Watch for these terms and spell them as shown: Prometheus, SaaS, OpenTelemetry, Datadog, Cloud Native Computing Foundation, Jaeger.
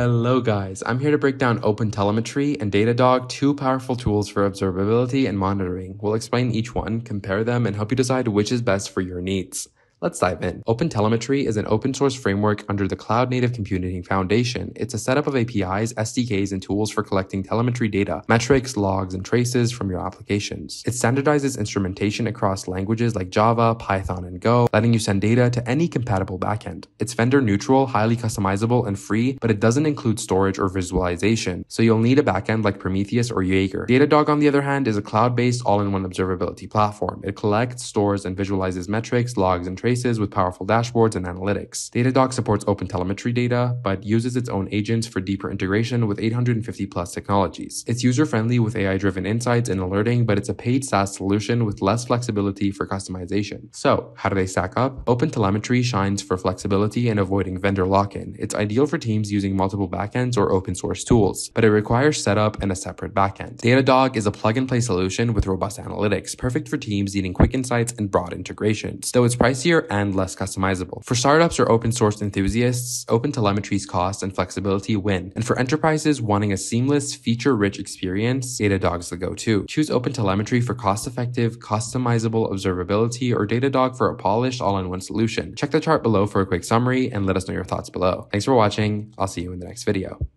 Hello guys, I'm here to break down OpenTelemetry and Datadog, two powerful tools for observability and monitoring. We'll explain each one, compare them, and help you decide which is best for your needs. Let's dive in. OpenTelemetry is an open source framework under the Cloud Native Computing Foundation. It's a setup of APIs, SDKs, and tools for collecting telemetry data, metrics, logs, and traces from your applications. It standardizes instrumentation across languages like Java, Python, and Go, letting you send data to any compatible backend. It's vendor neutral, highly customizable, and free, but it doesn't include storage or visualization, so you'll need a backend like Prometheus or Jaeger. Datadog, on the other hand, is a cloud-based all-in-one observability platform. It collects, stores, and visualizes metrics, logs, and traces with powerful dashboards and analytics. Datadog supports OpenTelemetry data, but uses its own agents for deeper integration with 850+ technologies. It's user-friendly with AI-driven insights and alerting, but it's a paid SaaS solution with less flexibility for customization. So, how do they stack up? OpenTelemetry shines for flexibility and avoiding vendor lock-in. It's ideal for teams using multiple backends or open-source tools, but it requires setup and a separate backend. Datadog is a plug-and-play solution with robust analytics, perfect for teams needing quick insights and broad integrations, though it's pricier and less customizable. For startups or open source enthusiasts, OpenTelemetry's cost and flexibility win. And for enterprises wanting a seamless, feature-rich experience, Datadog's the go-to. Choose OpenTelemetry for cost-effective, customizable observability, or Datadog for a polished, all-in-one solution. Check the chart below for a quick summary, and let us know your thoughts below. Thanks for watching. I'll see you in the next video.